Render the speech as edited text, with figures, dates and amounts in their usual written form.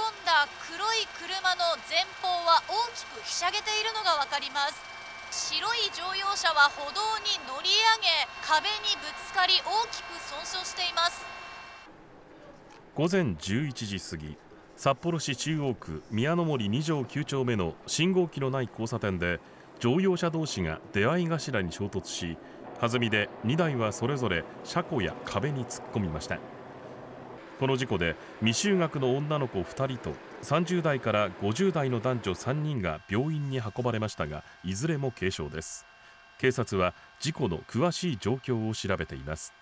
込んだ黒い車の前方は大きくひしゃげているのが分かります。白い乗用車は歩道に乗り上げ、壁にぶつかり大きく損傷しています。午前11時過ぎ、札幌市中央区宮の森2条9丁目の信号機のない交差点で、乗用車同士が出会い頭に衝突し、弾みで2台はそれぞれ車庫や壁に突っ込みました。この事故で未就学の女の子2人と30代から50代の男女3人が病院に運ばれましたが、いずれも軽傷です。警察は事故の詳しい状況を調べています。